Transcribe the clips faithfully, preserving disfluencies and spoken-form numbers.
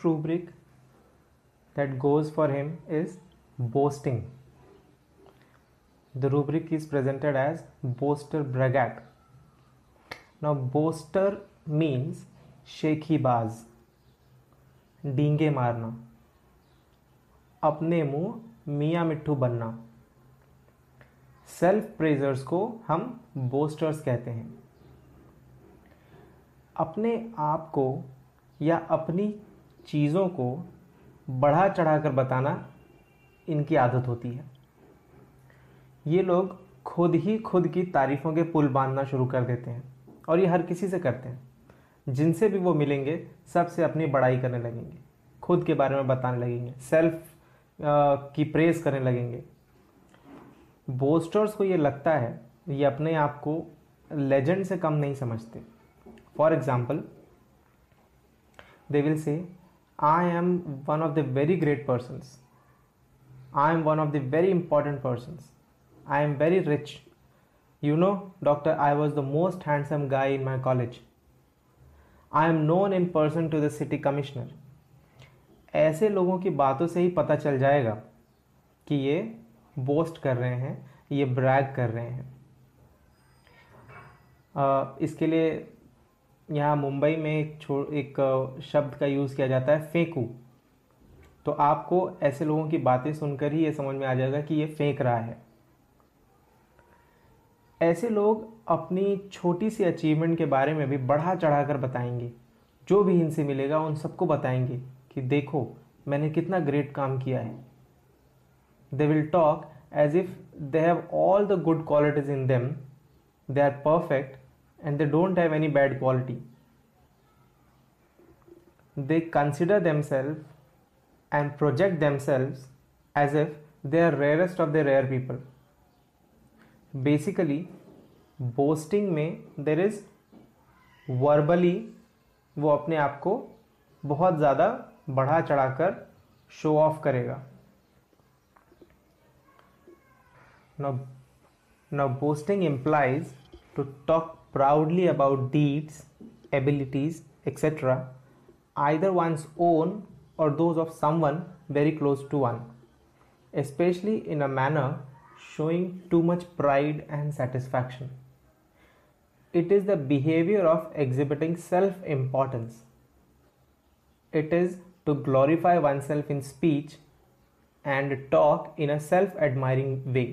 next rubric that goes for him is boasting. The rubric is presented as boaster braggart. Now boaster means शेखीबाज, डींगे मारना, अपने मुंह मियाँ मिट्ठू बनना. Self pleasures को हम बोस्टर्स कहते हैं. अपने आप को या अपनी चीज़ों को बढ़ा चढ़ाकर बताना इनकी आदत होती है. ये लोग खुद ही खुद की तारीफ़ों के पुल बांधना शुरू कर देते हैं और ये हर किसी से करते हैं. जिनसे भी वो मिलेंगे सबसे अपनी बड़ाई करने लगेंगे, खुद के बारे में बताने लगेंगे, सेल्फ की प्रेस करने लगेंगे. बोस्टर्स को ये लगता है, ये अपने आप को लेजेंड से कम नहीं समझते. For example they will say I am one of the very great persons, I am one of the very important persons, I am very rich, you know doctor I was the most handsome guy in my college, I am known in person to the city commissioner. ऐसे लोगों की बातों से ही पता चल जाएगा कि ये बोस्ट कर रहे हैं, ये ब्रैग कर रहे हैं. आ, इसके लिए यहाँ मुंबई में एक छो एक शब्द का यूज़ किया जाता है फेंकू. तो आपको ऐसे लोगों की बातें सुनकर ही ये समझ में आ जाएगा कि ये फेंक रहा है. ऐसे लोग अपनी छोटी सी अचीवमेंट के बारे में भी बढ़ा चढ़ा कर बताएंगे. जो भी इनसे मिलेगा उन सबको बताएंगे कि देखो मैंने कितना ग्रेट काम किया है. They will talk as if they have all the good qualities in them, they are perfect and they don't have any bad quality. They consider themself and project themselves as if they are rarest of the rare people. Basically boasting में there is verbally वो अपने आप को बहुत ज़्यादा बढ़ा चढ़ाकर show off करेगा. Now, now boasting implies to talk proudly about deeds, abilities, et cetera, either one's own or those of someone very close to one, especially in a manner showing too much pride and satisfaction. It is the behavior of exhibiting self-importance. It is to glorify oneself in speech and talk in a self-admiring way.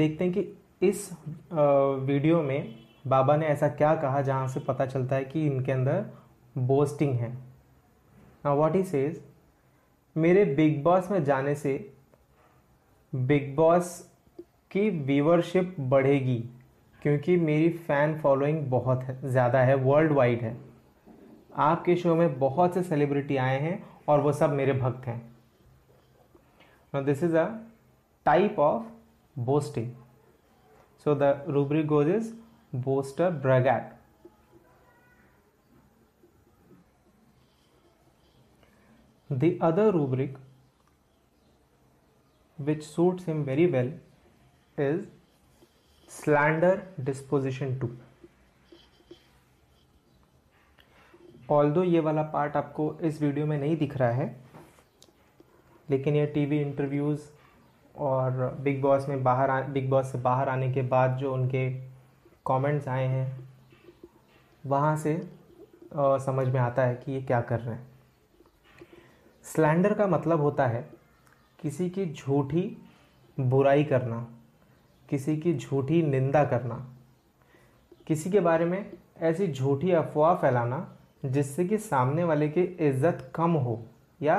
देखते हैं कि इस video में बाबा ने ऐसा क्या कहा जहाँ से पता चलता है कि इनके अंदर बोस्टिंग है. Now what he says, मेरे बिग बॉस में जाने से बिग बॉस की व्यूअरशिप बढ़ेगी क्योंकि मेरी फ़ैन फॉलोइंग बहुत है, ज़्यादा है, वर्ल्ड वाइड है. आपके शो में बहुत से सेलिब्रिटी आए हैं और वो सब मेरे भक्त हैं. Now this is a type of boasting. So the rubric goes is boaster braggart. The other rubric which suits him very well is slander disposition to. Although ये वाला पार्ट आपको इस वीडियो में नहीं दिख रहा है, लेकिन ये टीवी इंटरव्यूज़ और बिग बॉस में बाहर आ बिग बॉस से बाहर आने के बाद जो उनके कमेंट्स आए हैं वहाँ से आ, समझ में आता है कि ये क्या कर रहे हैं. स्लैंडर का मतलब होता है किसी की झूठी बुराई करना, किसी की झूठी निंदा करना, किसी के बारे में ऐसी झूठी अफवाह फैलाना जिससे कि सामने वाले की इज्जत कम हो या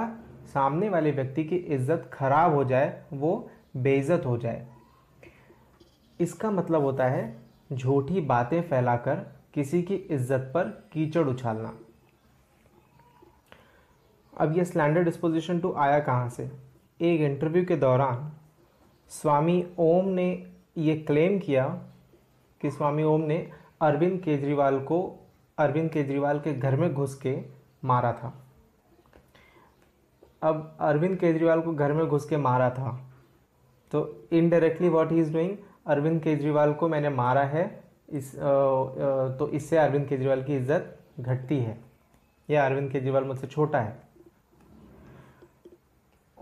सामने वाले व्यक्ति की इज्जत खराब हो जाए, वो बेइज्जत हो जाए. इसका मतलब होता है झूठी बातें फैलाकर किसी की इज्जत पर कीचड़ उछालना. अब ये स्लैंडर डिस्पोजिशन टू आया कहाँ से? एक इंटरव्यू के दौरान स्वामी ओम ने ये क्लेम किया कि स्वामी ओम ने अरविंद केजरीवाल को अरविंद केजरीवाल के घर में घुस के मारा था. अब अरविंद केजरीवाल को घर में घुस के मारा था तो indirectly what he is doing, Arvind Kejriwal को मैंने मारा है, इस आ, आ, तो इससे अरविंद केजरीवाल की इज्जत घटती है। यह अरविंद केजरीवाल मुझसे छोटा है।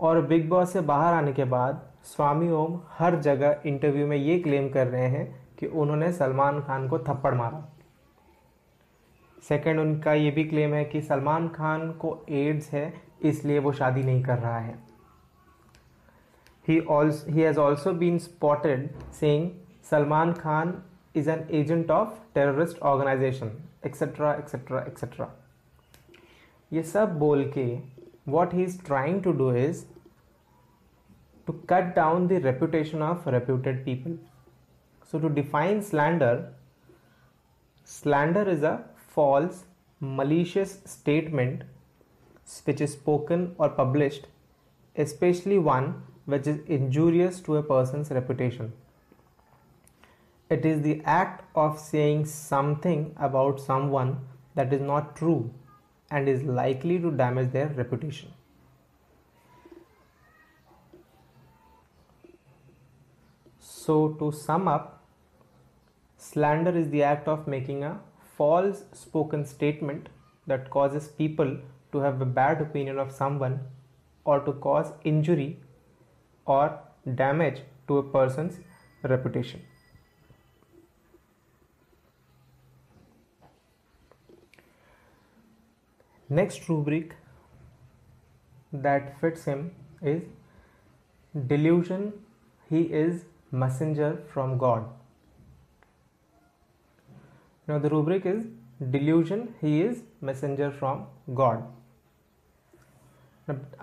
और बिग बॉस से बाहर आने के बाद स्वामी ओम हर जगह इंटरव्यू में ये क्लेम कर रहे हैं कि उन्होंने सलमान खान को थप्पड़ मारा। सेकंड, उनका ये भी क्लेम है कि सलमान खान को एड्स है इसलिए वो शादी नहीं कर रहा है। He also he has also been spotted saying Salman Khan is an agent of terrorist organisation etcetera etcetera etcetera. ये सब बोल के what he is trying to do is to cut down the reputation of reputed people. So to define slander, slander is a false, malicious statement which is spoken or published, especially one which is injurious to a person's reputation. It is the act of saying something about someone that is not true and is likely to damage their reputation. So to sum up, slander is the act of making a false spoken statement that causes people to have a bad opinion of someone or to cause injury or damage to a person's reputation. Next rubric that fits him is delusion. He is messenger from God. Now the rubric is delusion, he is messenger from God.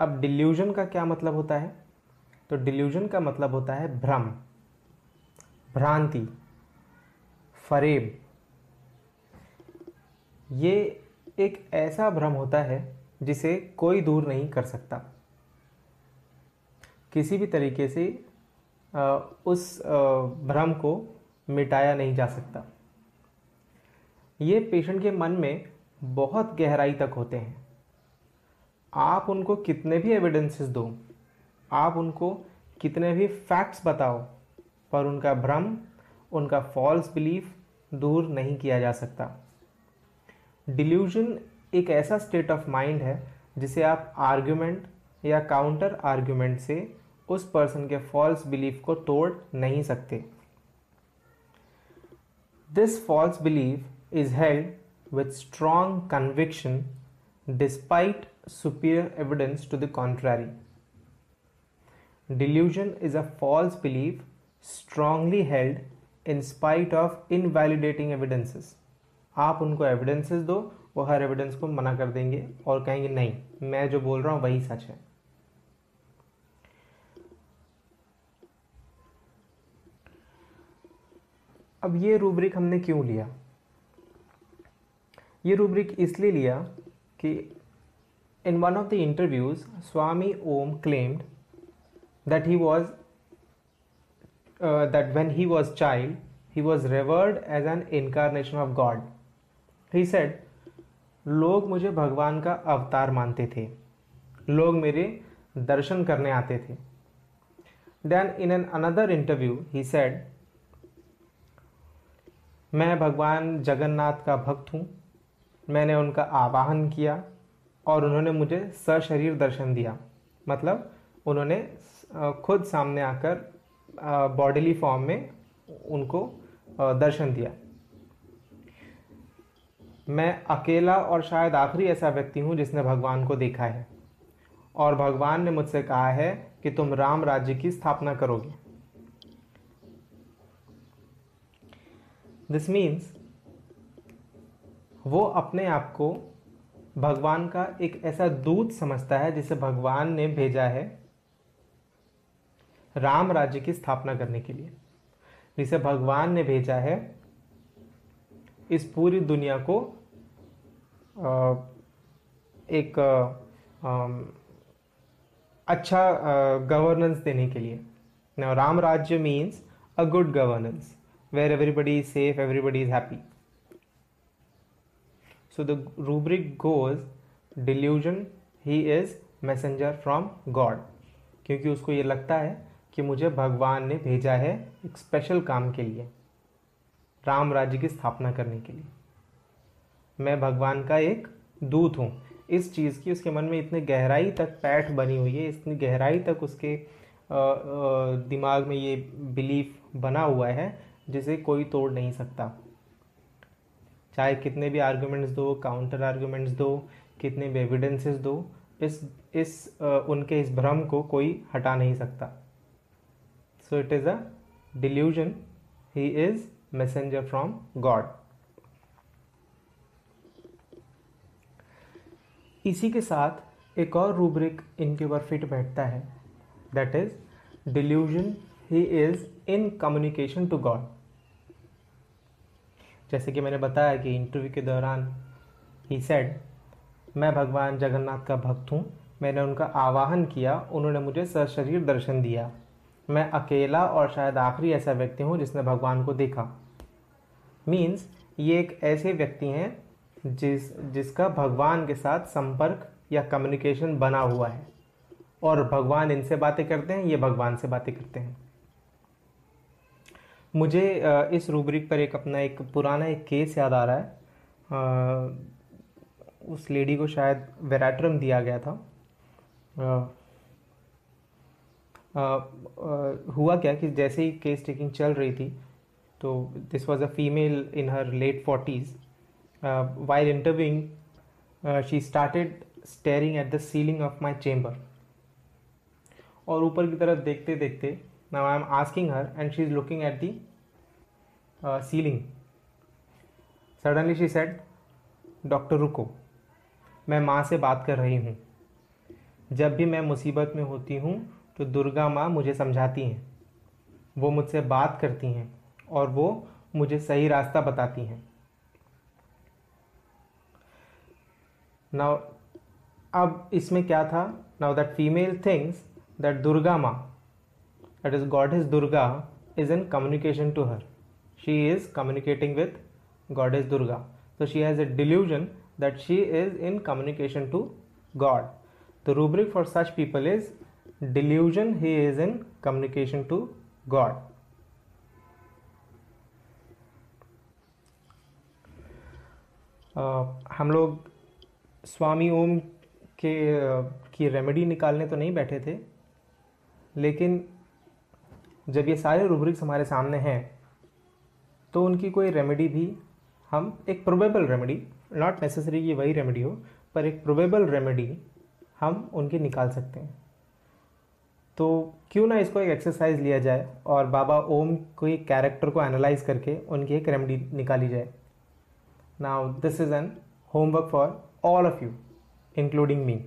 अब delusion का क्या मतलब होता है? तो delusion का मतलब होता है भ्रम, भ्रांति, फरेब। ये एक ऐसा भ्रम होता है जिसे कोई दूर नहीं कर सकता। किसी भी तरीके से उस भ्रम को मिटाया नहीं जा सकता। ये पेशेंट के मन में बहुत गहराई तक होते हैं। आप उनको कितने भी एविडेंसेस दो, आप उनको कितने भी फैक्ट्स बताओ, पर उनका भ्रम, उनका फॉल्स बिलीफ दूर नहीं किया जा सकता। डिल्यूजन एक ऐसा स्टेट ऑफ माइंड है जिसे आप आर्ग्यूमेंट या काउंटर आर्ग्यूमेंट से उस पर्सन के फॉल्स बिलीफ को तोड़ नहीं सकते। This false belief is held with strong conviction despite superior evidence to the contrary. Delusion is a false belief strongly held in spite of invalidating evidences. आप उनको evidences दो, वो हर evidence को मना कर देंगे और कहेंगे नहीं, मैं जो बोल रहा हूँ वही सच है। अब ये रूब्रिक हमने क्यों लिया? ये रूब्रिक इसलिए लिया कि in one of the interviews Swami Om claimed that he was that when he was child he was revered as an incarnation of God. He said, लोग मुझे भगवान का अवतार मानते थे, लोग मेरे दर्शन करने आते थे। Then in an another interview he said, मैं भगवान जगन्नाथ का भक्त हूँ, मैंने उनका आवाहन किया और उन्होंने मुझे सशरीर दर्शन दिया। मतलब उन्होंने खुद सामने आकर बॉडीली फॉर्म में उनको दर्शन दिया। मैं अकेला और शायद आखिरी ऐसा व्यक्ति हूँ जिसने भगवान को देखा है और भगवान ने मुझसे कहा है कि तुम राम राज्य की स्थापना करोगे। दिस मीन्स वो अपने आप को भगवान का एक ऐसा दूत समझता है जिसे भगवान ने भेजा है राम राज्य की स्थापना करने के लिए, जिसे भगवान ने भेजा है इस पूरी दुनिया को एक अच्छा गवर्नेंस देने के लिए। Now Ram Rajya means a good governance where everybody is safe, everybody is happy. So the rubric goes delusion, he is messenger from God, क्योंकि उसको ये लगता है कि मुझे भगवान ने भेजा है एक स्पेशल काम के लिए, राम राज्य की स्थापना करने के लिए। मैं भगवान का एक दूत हूँ, इस चीज़ की उसके मन में इतने गहराई तक पैठ बनी हुई है, इतनी गहराई तक उसके दिमाग में ये बिलीफ बना हुआ है जिसे कोई तोड़ नहीं सकता। चाहे कितने भी आर्गूमेंट्स दो, काउंटर आर्गूमेंट्स दो, कितने भी एविडेंसेस दो, इस इस उनके इस भ्रम को कोई हटा नहीं सकता। So it is a delusion, he is messenger from God. इसी के साथ एक और रूब्रिक इनके ऊपर फिट बैठता है, that is delusion he is in communication to God. जैसे कि मैंने बताया कि इंटरव्यू के दौरान ही सेड, मैं भगवान जगन्नाथ का भक्त हूँ, मैंने उनका आवाहन किया, उन्होंने मुझे सशरीर दर्शन दिया, मैं अकेला और शायद आखिरी ऐसा व्यक्ति हूँ जिसने भगवान को देखा। मीन्स ये एक ऐसे व्यक्ति हैं जिस जिसका भगवान के साथ संपर्क या कम्युनिकेशन बना हुआ है, और भगवान इनसे बातें करते हैं, ये भगवान से बातें करते हैं। मुझे इस रूब्रिक पर एक अपना एक पुराना एक केस याद आ रहा है। आ, उस लेडी को शायद वेराट्रम दिया गया था। आ, आ, आ, हुआ क्या कि जैसे ही केस टेकिंग चल रही थी, तो this was a female in her late forties, while interviewing she started staring at the ceiling of my chamber, और ऊपर की तरफ देखते देखते, now I am asking her and she is looking at the uh, ceiling. Suddenly she said, doctor रुको, मैं माँ से बात कर रही हूँ। जब भी मैं मुसीबत में होती हूँ तो दुर्गा माँ मुझे समझाती हैं, वो मुझसे बात करती हैं और वो मुझे सही रास्ता बताती हैं। now अब इसमें क्या था, now that female thinks that Durga माँ, that is goddess Durga, is in communication to her. She is communicating with goddess Durga. So she has a delusion that she is in communication to God. The rubric for such people is delusion, he is in communication to God. Uh, हम लोग स्वामी ओम के की remedy निकालने तो नहीं बैठे थे, लेकिन जब ये सारे रूब्रिक्स हमारे सामने हैं तो उनकी कोई रेमेडी भी हम, एक प्रोबेबल रेमेडी, नॉट नेसेसरी ये वही रेमेडी हो, पर एक प्रोबेबल रेमेडी हम उनकी निकाल सकते हैं। तो क्यों ना इसको एक एक्सरसाइज लिया जाए और बाबा ओम के कैरेक्टर को एनालाइज करके उनकी एक रेमेडी निकाली जाए। Now this is an homework for all of you including me.